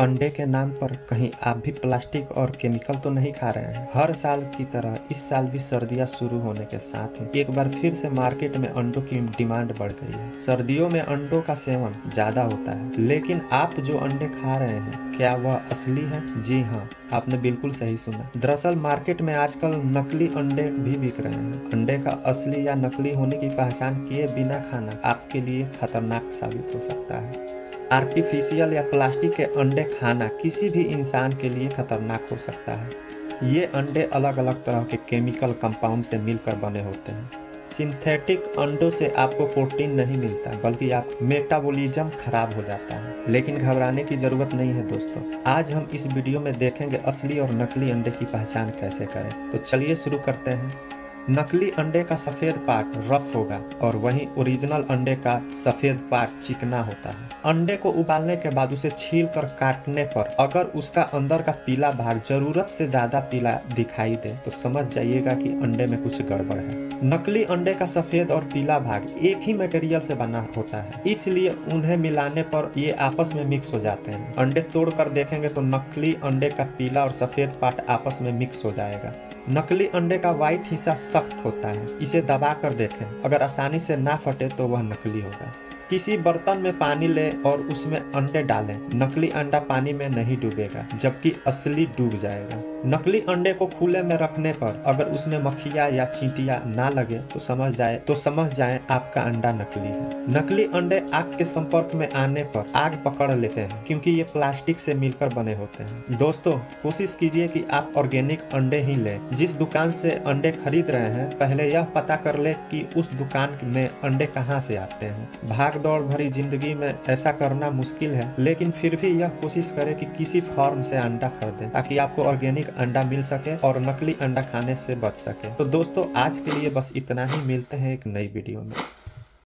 अंडे के नाम पर कहीं आप भी प्लास्टिक और केमिकल तो नहीं खा रहे हैं। हर साल की तरह इस साल भी सर्दियां शुरू होने के साथ ही एक बार फिर से मार्केट में अंडों की डिमांड बढ़ गई है। सर्दियों में अंडों का सेवन ज्यादा होता है, लेकिन आप जो अंडे खा रहे हैं क्या वह असली है? जी हाँ, आपने बिल्कुल सही सुना। दरअसल मार्केट में आजकल नकली अंडे भी बिक रहे हैं। अंडे का असली या नकली होने की पहचान किए बिना खाना आपके लिए खतरनाक साबित हो सकता है। आर्टिफिशियल या प्लास्टिक के अंडे खाना किसी भी इंसान के लिए खतरनाक हो सकता है। ये अंडे अलग अलग तरह के केमिकल कंपाउंड से मिलकर बने होते हैं। सिंथेटिक अंडों से आपको प्रोटीन नहीं मिलता, बल्कि आप मेटाबॉलिज्म खराब हो जाता है। लेकिन घबराने की जरूरत नहीं है दोस्तों, आज हम इस वीडियो में देखेंगे असली और नकली अंडे की पहचान कैसे करें। तो चलिए शुरू करते हैं। नकली अंडे का सफेद पार्ट रफ होगा और वहीं ओरिजिनल अंडे का सफेद पार्ट चिकना होता है। अंडे को उबालने के बाद उसे छील कर काटने पर अगर उसका अंदर का पीला भाग जरूरत से ज्यादा पीला दिखाई दे तो समझ जाइएगा कि अंडे में कुछ गड़बड़ है। नकली अंडे का सफेद और पीला भाग एक ही मटेरियल से बना होता है, इसलिए उन्हें मिलाने पर ये आपस में मिक्स हो जाते हैं। अंडे तोड़ कर देखेंगे तो नकली अंडे का पीला और सफेद पार्ट आपस में मिक्स हो जाएगा। नकली अंडे का व्हाइट हिस्सा सख्त होता है, इसे दबा कर देखें, अगर आसानी से ना फटे तो वह नकली होगा। किसी बर्तन में पानी लें और उसमें अंडे डालें। नकली अंडा पानी में नहीं डूबेगा, जबकि असली डूब जाएगा। नकली अंडे को खुले में रखने पर अगर उसमें मक्खियाँ या चींटियाँ ना लगे तो समझ जाएं आपका अंडा नकली है। नकली अंडे आग के संपर्क में आने पर आग पकड़ लेते हैं, क्योंकि ये प्लास्टिक से मिलकर बने होते हैं। दोस्तों, कोशिश कीजिए कि आप ऑर्गेनिक अंडे ही लें। जिस दुकान से अंडे खरीद रहे हैं पहले यह पता कर लें कि उस दुकान में अंडे कहाँ से आते हैं। भाग दौड़ भरी जिंदगी में ऐसा करना मुश्किल है, लेकिन फिर भी यह कोशिश करें कि किसी फॉर्म से अंडा खरीदें, ताकि आपको ऑर्गेनिक अंडा मिल सके और नकली अंडा खाने से बच सके। तो दोस्तों, आज के लिए बस इतना ही। मिलते हैं एक नई वीडियो में।